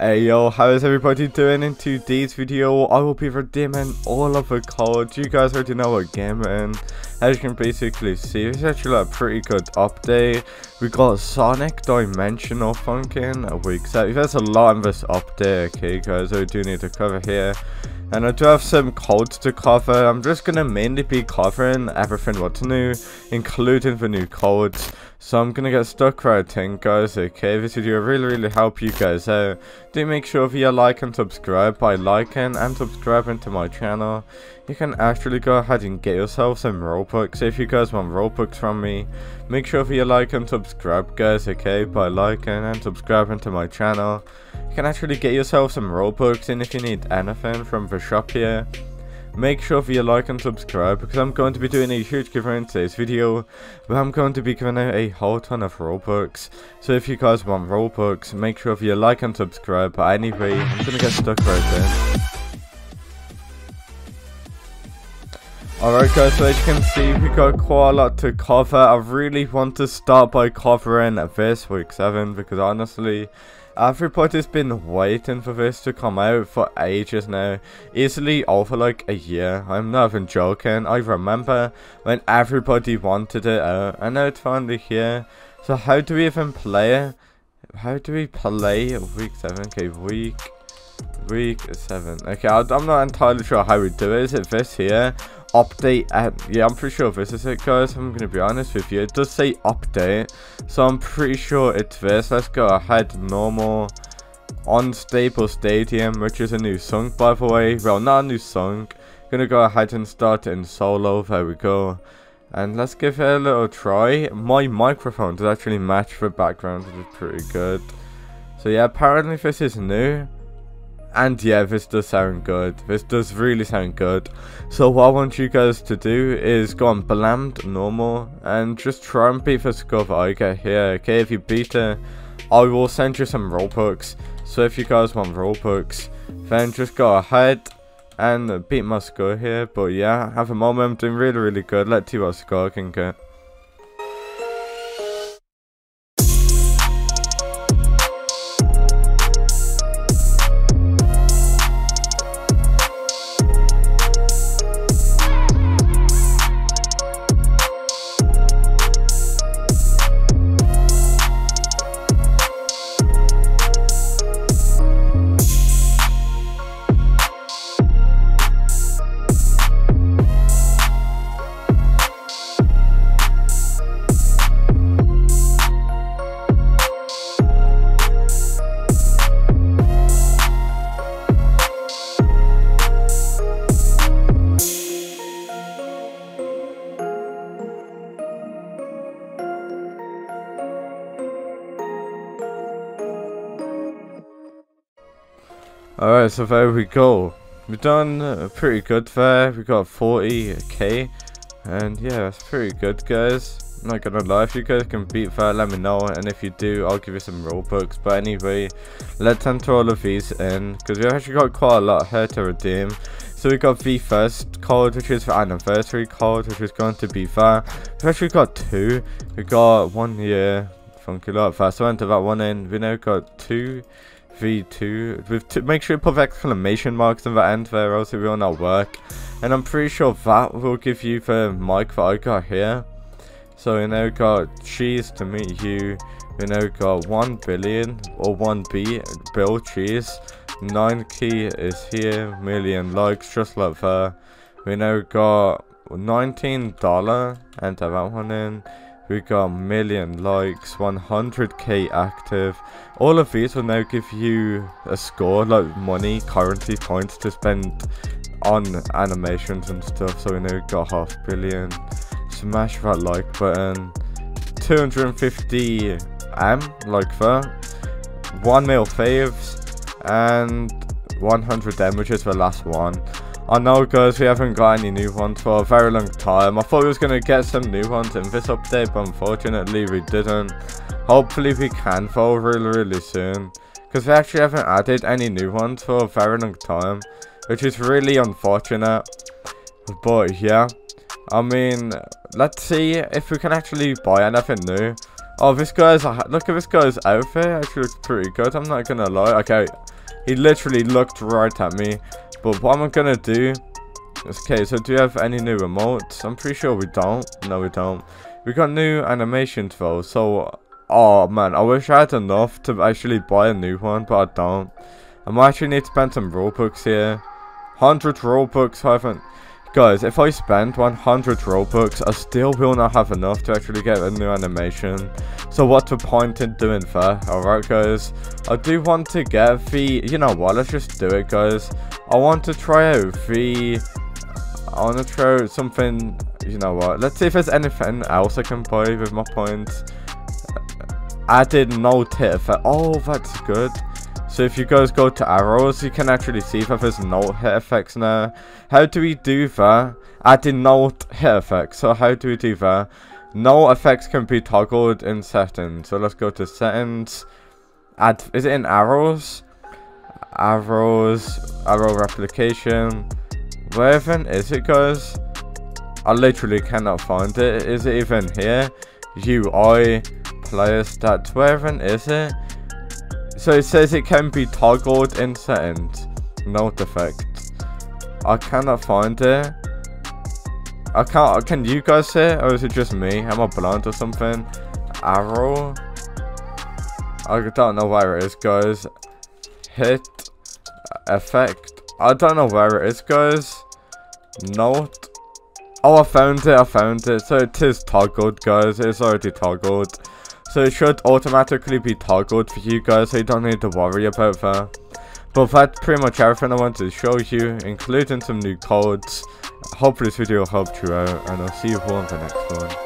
Hey yo, how is everybody doing? In today's video I will be redeeming all of the codes. You guys already know what game, and as you can basically see, it's actually a pretty good update. We got Sonic Dimensional Funkin, there's a lot in this update, okay guys, I do need to cover here. And I do have some codes to cover. I'm just going to mainly be covering everything what's new, including the new codes. So I'm going to get stuck right in, guys, okay? This video will really help you guys out. Do make sure that you like and subscribe. By liking and subscribing to my channel, you can actually go ahead and get yourself some Robux. If you guys want Robux from me, make sure that you like and subscribe, guys, okay? By liking and subscribing to my channel, you can actually get yourself some Robux. And if you need anything from the shop here, make sure that you like and subscribe, because I'm going to be doing a huge giveaway in today's video, but I'm going to be giving out a whole ton of Robux. So if you guys want Robux, make sure that you like and subscribe. But anyway, I'm gonna get stuck right in. Alright guys, so as you can see, we got quite a lot to cover. I really want to start by covering this week 7, because honestly, everybody's been waiting for this to come out for ages now. Easily over like a year. I'm not even joking. I remember when everybody wanted it out, and now it's finally here. So how do we even play it? How do we play week 7? Okay, week 7. Okay, I'm not entirely sure how we do it. Is it this here? Update, yeah, I'm pretty sure this is it, guys. I'm gonna be honest with you, it does say update, so I'm pretty sure it's this. Let's go ahead, normal, unstable stadium, which is a new song, by the way. Well, not a new song. Gonna go ahead and start it in solo. There we go, and let's give it a little try. My microphone does actually match the background, which is pretty good. So yeah, apparently this is new. And yeah, this does sound good. This does really sound good. So what I want you guys to do is go on Blammed, normal, and just try and beat the score that I get here, okay? If you beat it, I will send you some Robux. So if you guys want Robux, then just go ahead and beat my score here. But yeah, at the moment I'm doing really, really good. Let's see what score I can get. Alright, so there we go. We've done pretty good there. We got 40k. And yeah, that's pretty good, guys. I'm not gonna lie, if you guys can beat that, let me know. And if you do, I'll give you some Robux. But anyway, let's enter all of these in, because we've actually got quite a lot here to redeem. So we got the first code, which is the anniversary code, which is going to be that. We've actually got two. We got 1 year. Funky lot. First, I enter that one in. We now got two. V2 with two, make sure you put exclamation marks in the end there, else it will not work. And I'm pretty sure that will give you the mic that I got here. So we now got cheese to meet you. We now got 1 billion or 1B bill cheese. 9k is here, million likes, just like that. We now got $19, enter that one in. We got million likes, 100k active. All of these will now give you a score, like money, currency, points to spend on animations and stuff. So we now got 500 million. Smash that like button. 250M, like that. 1 mil faves. And 100M, which is the last one. I know guys, we haven't got any new ones for a very long time. I thought we was going to get some new ones in this update, but unfortunately we didn't. Hopefully we can though really soon, because we actually haven't added any new ones for a very long time, which is really unfortunate. But yeah, I mean, let's see if we can actually buy anything new. Oh, this guy's, look at this guy's outfit, actually looks pretty good, I'm not going to lie. Okay, He literally looked right at me. But what I'm gonna do is, okay, so do you have any new emotes? I'm pretty sure we don't. No, we don't. We got new animations though, so oh man, I wish I had enough to actually buy a new one, but I don't. I might actually need to spend some Robux here. 100 Robux, I haven't. Guys, if I spend 100 Robux, I still will not have enough to actually get a new animation. So what's the point in doing that? Alright guys, I do want to get the, you know what, let's just do it guys. I want to try out the, I want to try out something, you know what, let's see if there's anything else I can buy with my points. Added no hit effect, oh that's good. So if you guys go to arrows, you can actually see that there's no hit effects now. How do we do that? Adding no hit effects. So how do we do that? No effects can be toggled in settings. So let's go to settings. Add, is it in arrows? Arrows, arrow replication. Where even is it guys? I literally cannot find it. Is it even here? UI, player stats, where even is it? So it says it can be toggled in settings. Note effect. I cannot find it. I can't. Can you guys see it? Or is it just me? Am I blind or something? Arrow. I don't know where it is, guys. Hit. Effect. I don't know where it is, guys. Note. Oh, I found it. I found it. So it is toggled, guys. It's already toggled. So it should automatically be toggled for you guys, so you don't need to worry about that. But that's pretty much everything I wanted to show you, including some new codes. Hopefully this video helped you out, and I'll see you all in the next one.